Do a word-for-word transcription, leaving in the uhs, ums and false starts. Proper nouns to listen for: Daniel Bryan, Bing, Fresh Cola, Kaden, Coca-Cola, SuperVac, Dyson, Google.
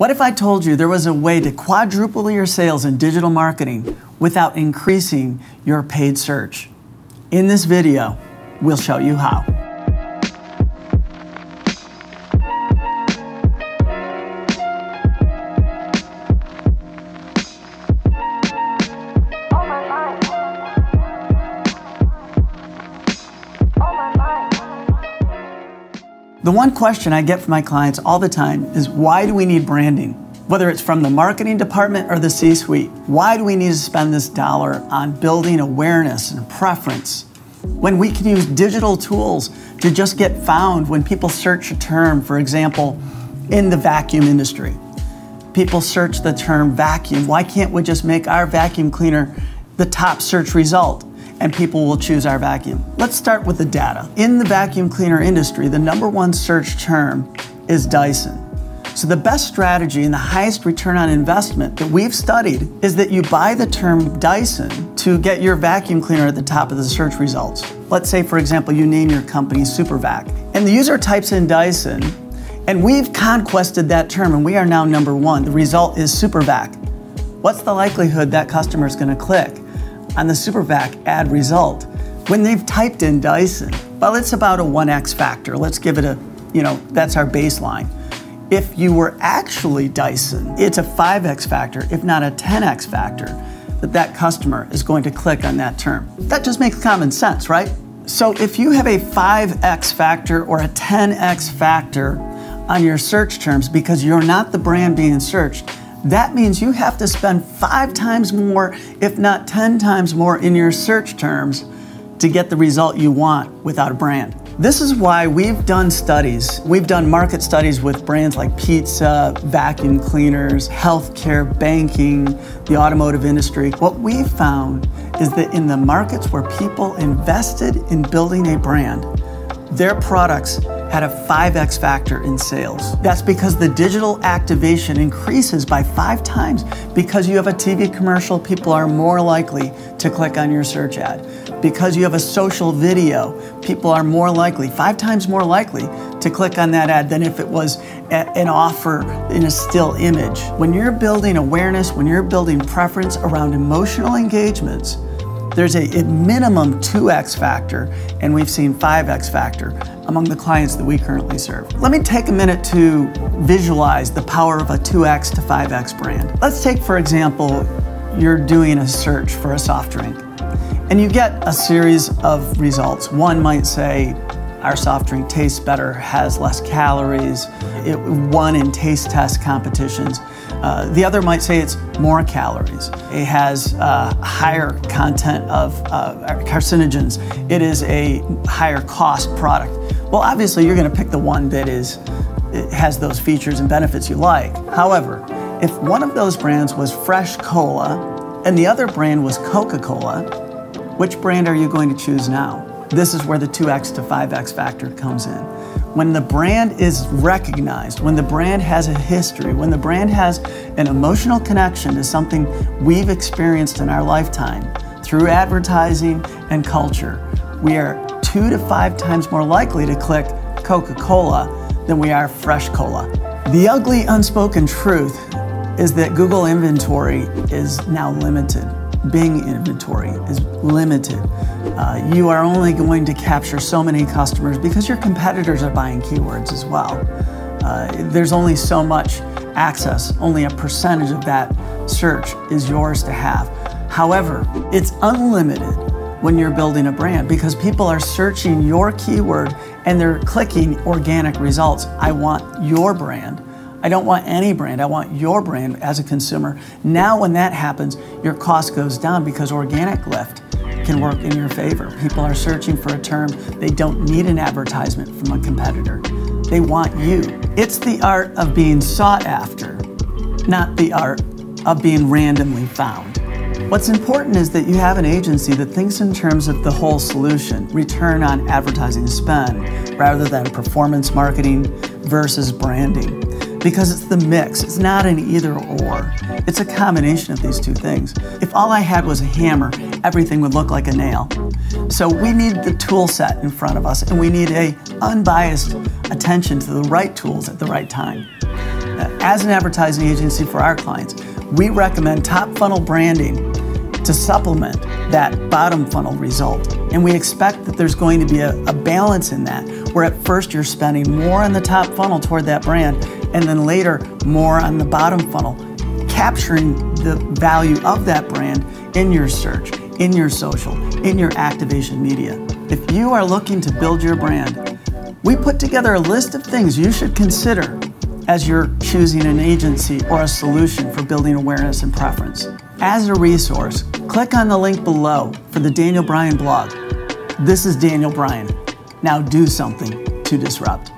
What if I told you there was a way to quadruple your sales in digital marketing without increasing your paid search? In this video, we'll show you how. The one question I get from my clients all the time is, why do we need branding? Whether it's from the marketing department or the C-suite, why do we need to spend this dollar on building awareness and preference when we can use digital tools to just get found when people search a term? For example, in the vacuum industry, people search the term vacuum. Why can't we just make our vacuum cleaner the top search result? And people will choose our vacuum. Let's start with the data. In the vacuum cleaner industry, the number one search term is Dyson. So the best strategy and the highest return on investment that we've studied is that you buy the term Dyson to get your vacuum cleaner at the top of the search results. Let's say, for example, you name your company SuperVac, and the user types in Dyson, and we've conquested that term, and we are now number one. The result is SuperVac. What's the likelihood that customer is gonna click on the SuperVac ad result when they've typed in Dyson? Well, it's about a one X factor. Let's give it a, you know, that's our baseline. If you were actually Dyson, it's a five X factor, if not a ten X factor, that that customer is going to click on that term. That just makes common sense, right? So if you have a five X factor or a ten X factor on your search terms because you're not the brand being searched, that means you have to spend five times more, if not ten times more, in your search terms to get the result you want without a brand. This is why we've done studies. We've done market studies with brands like pizza, vacuum cleaners, healthcare, banking, the automotive industry. What we found is that in the markets where people invested in building a brand, their products had a five X factor in sales. That's because the digital activation increases by five times. Because you have a T V commercial, people are more likely to click on your search ad. Because you have a social video, people are more likely, five times more likely, to click on that ad than if it was a, an offer in a still image. When you're building awareness, when you're building preference around emotional engagements, there's a, a minimum two X factor, and we've seen five X factor among the clients that we currently serve. Let me take a minute to visualize the power of a two X to five X brand. Let's take, for example, you're doing a search for a soft drink, and you get a series of results. One might say, our soft drink tastes better, has less calories, it won in taste test competitions. Uh, the other might say it's more calories. It has uh, higher content of uh, carcinogens. It is a higher cost product. Well, obviously you're gonna pick the one that is, it has those features and benefits you like. However, if one of those brands was Fresh Cola and the other brand was Coca-Cola, which brand are you going to choose now? This is where the two X to five X factor comes in. When the brand is recognized, when the brand has a history, when the brand has an emotional connection to something we've experienced in our lifetime through advertising and culture, we are two to five times more likely to click Coca-Cola than we are Fresh Cola. The ugly unspoken truth is that Google inventory is now limited. Bing inventory is limited. Uh, you are only going to capture so many customers because your competitors are buying keywords as well. Uh, there's only so much access, only a percentage of that search is yours to have. However, it's unlimited when you're building a brand because people are searching your keyword and they're clicking organic results. I want your brand. I don't want any brand, I want your brand as a consumer. Now when that happens, your cost goes down because organic lift can work in your favor. People are searching for a term. They don't need an advertisement from a competitor. They want you. It's the art of being sought after, not the art of being randomly found. What's important is that you have an agency that thinks in terms of the whole solution, return on advertising spend, rather than performance marketing versus branding. Because it's the mix, it's not an either or. It's a combination of these two things. If all I had was a hammer, everything would look like a nail. So we need the tool set in front of us, and we need a unbiased attention to the right tools at the right time. as an advertising agency for our clients, we recommend top funnel branding to supplement that bottom funnel result. And we expect that there's going to be a, a balance in that, where at first you're spending more on the top funnel toward that brand, and then later more on the bottom funnel, capturing the value of that brand in your search, in your social, in your activation media. If you are looking to build your brand, we put together a list of things you should consider as you're choosing an agency or a solution for building awareness and preference. As a resource, click on the link below for the Daniel Bryan blog. This is Daniel Bryan. Now do something to disrupt.